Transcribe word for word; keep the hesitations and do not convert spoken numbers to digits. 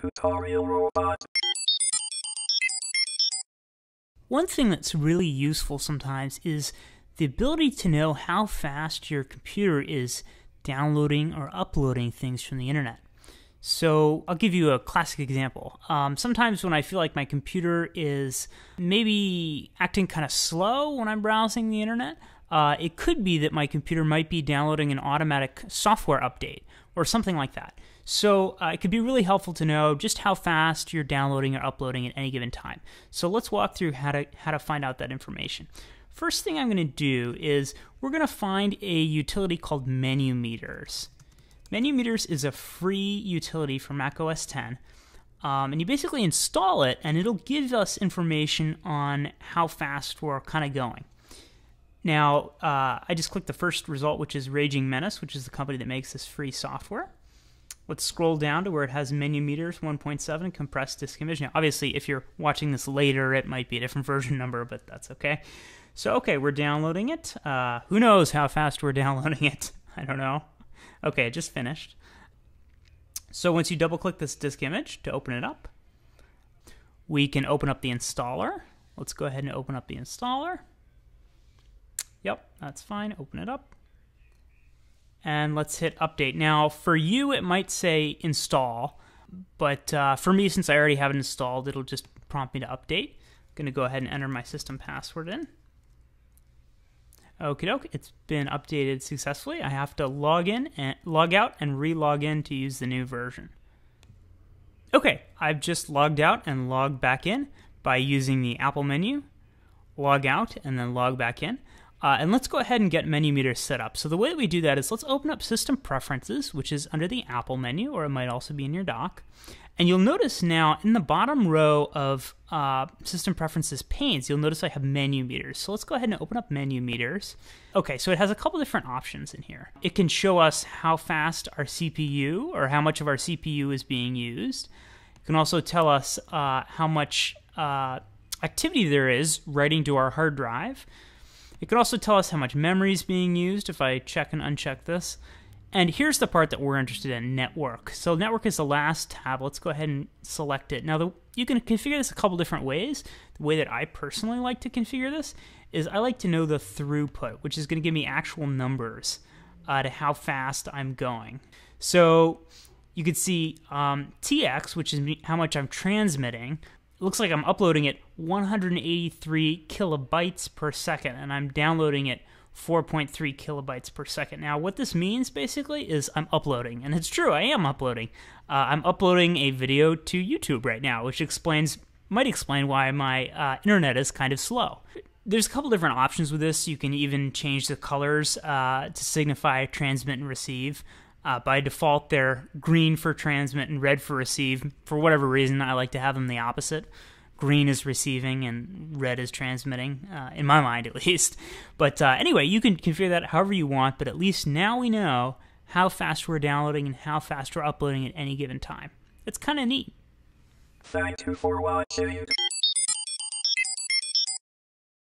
Tutorial Robot. One thing that's really useful sometimes is the ability to know how fast your computer is downloading or uploading things from the internet. So I'll give you a classic example. Um, sometimes when I feel like my computer is maybe acting kind of slow when I'm browsing the internet, uh, it could be that my computer might be downloading an automatic software update or something like that. So uh, it could be really helpful to know just how fast you're downloading or uploading at any given time. So let's walk through how to, how to find out that information. First thing I'm going to do is we're going to find a utility called Menu Meters. Menu Meters is a free utility for Mac O S ten, um, and you basically install it, and it'll give us information on how fast we're kind of going. Now, uh, I just clicked the first result, which is Raging Menace, which is the company that makes this free software. Let's scroll down to where it has Menu Meters one point seven compressed disk image. Now, obviously, if you're watching this later, it might be a different version number, but that's okay. So, okay, we're downloading it. Uh, who knows how fast we're downloading it? I don't know. Okay, it just finished. So once you double-click this disk image to open it up, we can open up the installer. Let's go ahead and open up the installer. Yep, that's fine. Open it up. And let's hit update. Now, for you, it might say install, but uh, for me, since I already have it installed, it'll just prompt me to update. I'm going to go ahead and enter my system password in. Okie doke, it's been updated successfully. I have to log in and log out and re-log in to use the new version. Okay, I've just logged out and logged back in by using the Apple menu, log out and then log back in. Uh, and let's go ahead and get Menu Meters set up. So the way that we do that is let's open up System Preferences, which is under the Apple menu, or it might also be in your dock. And you'll notice now in the bottom row of uh, System Preferences panes, you'll notice I have Menu Meters. So let's go ahead and open up Menu Meters. Okay, so it has a couple different options in here. It can show us how fast our C P U, or how much of our C P U is being used. It can also tell us uh, how much uh, activity there is writing to our hard drive. It could also tell us how much memory is being used if I check and uncheck this. And here's the part that we're interested in, network. So network is the last tab. Let's go ahead and select it. Now, the, you can configure this a couple different ways. The way that I personally like to configure this is I like to know the throughput, which is going to give me actual numbers uh, to how fast I'm going. So you could see um, T X, which is how much I'm transmitting. It looks like I'm uploading it one hundred eighty-three kilobytes per second, and I'm downloading it four point three kilobytes per second. Now, what this means basically is I'm uploading, and it's true, I am uploading. Uh, I'm uploading a video to YouTube right now, which explains, might explain why my uh, internet is kind of slow. There's a couple different options with this. You can even change the colors uh, to signify transmit and receive. Uh, by default, they're green for transmit and red for receive. For whatever reason, I like to have them the opposite. Green is receiving and red is transmitting, uh, in my mind at least. But uh, anyway, you can configure that however you want, but at least now we know how fast we're downloading and how fast we're uploading at any given time. It's kind of neat. Thank you for watching.